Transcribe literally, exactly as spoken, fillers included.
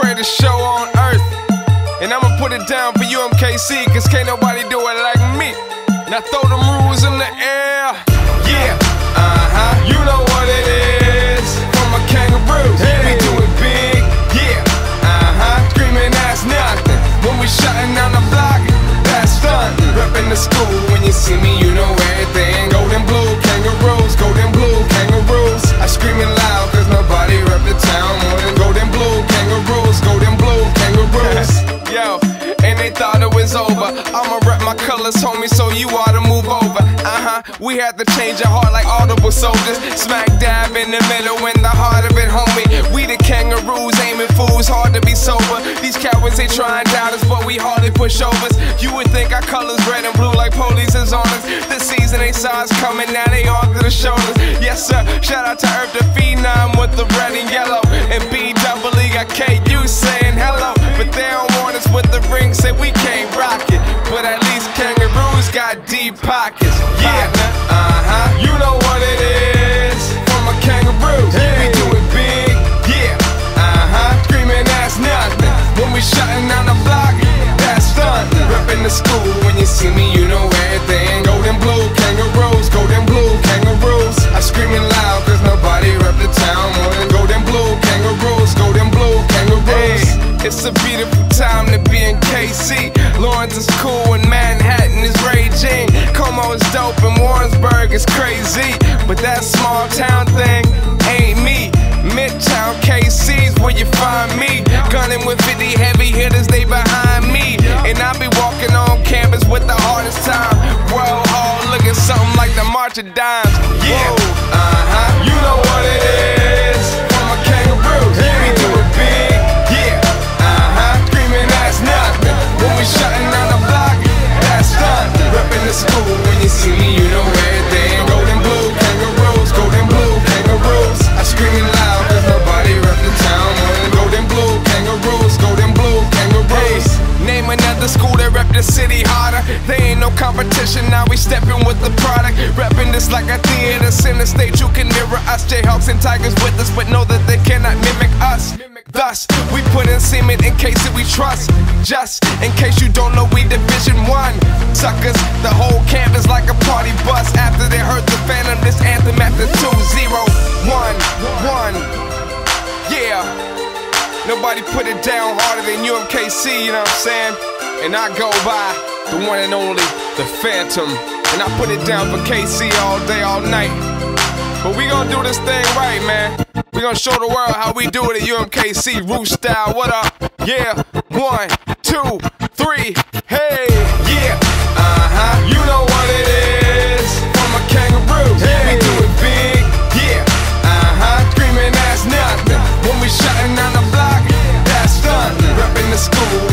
greatest show on earth. And I'ma put it down for U M K C, cause can't nobody do it like me. Now throw them rules in the air. Yeah, uh-huh, you know what it is. From a Kangaroos, yeah, we do it big. Yeah, uh-huh, screaming that's nothing. When we shutting down the block, that's stunting. Reppin' the school, when you see me, you know everything. Golden blue Kangaroos, golden blue Kangaroos. I screamin' loud cause nobody rep the town more than golden blue Kangaroos, golden blue Kangaroos. Yo, and they thought it was over. I'ma rep my colors, homie, so you oughta move over. Uh-huh, we had to change our heart like audible soldiers. Smack dab in the middle, in the heart of it, homie. We the Kangaroos, aiming fools, hard to be sober. These cowards, they trying doubt us, but we hardly pushovers. You would think our colors red and blue like police is on us. This season they saw us coming, now they on to the shoulders. Yes sir, shout out to Earth the Phenom with the red and yellow. And B double E I K U saying hello. But they don't want us with the ring, say we can't rock it. But at least Kangaroos got deep pockets. Yeah, uh-huh, you know what it is. From a Kangaroo, yeah, we do it big. Yeah, uh-huh, screaming that's nothing. When we shutting down the block, that's stunting. Reppin' the school, when you see me, you know everything. Golden blue Kangaroos, golden blue Kangaroos. I screaming loud cause nobody rep the town more than golden blue Kangaroos, golden blue Kangaroos. Hey. It's a beautiful time to be in K C. Lawrence is cool and Manhattan is raging. Como is dope and Warrensburg is crazy. But that small town thing ain't me. Midtown K C's where you find me. Gunning with fifty heavy hitters, they behind me. And I be walking on campus with the hardest time. World Hall looking something like the March of Dimes. Yeah, uh-huh, you know what it is. From a Kangaroo, yeah, we do it big. When we shutting down the block, that's done. Reppin' the school, when you see me, you know everything. Golden blue Kangaroos, golden blue Kangaroos. I screamin' loud cause nobody rep the town more than golden blue Kangaroos, golden blue Kangaroos. Name another school that rep the city harder. They ain't no competition, now we steppin' with the product. Reppin' this like a theater, center stage, you can mirror us. Jayhawks and Tigers with us, but know that they cannot mimic us. Thus, we put in cement in case that we trust. Just in case you don't know, we Division One. Suckers, the whole camp is like a party bus. After they heard the Phantom, this anthem after two zero one one. Yeah, nobody put it down harder than U M K C, you know what I'm saying? And I go by the one and only, the Phantom. And I put it down for K C all day, all night. But we gonna do this thing right, man. We gonna show the world how we do it at U M K C. Root Style, what up? Yeah, one, two, three, hey. Yeah, uh-huh, you know what it is. From a Kangaroo, yeah, we do it big. Yeah, uh-huh, screaming that's nothing. When we shutting down the block, that's done. Reppin' the school.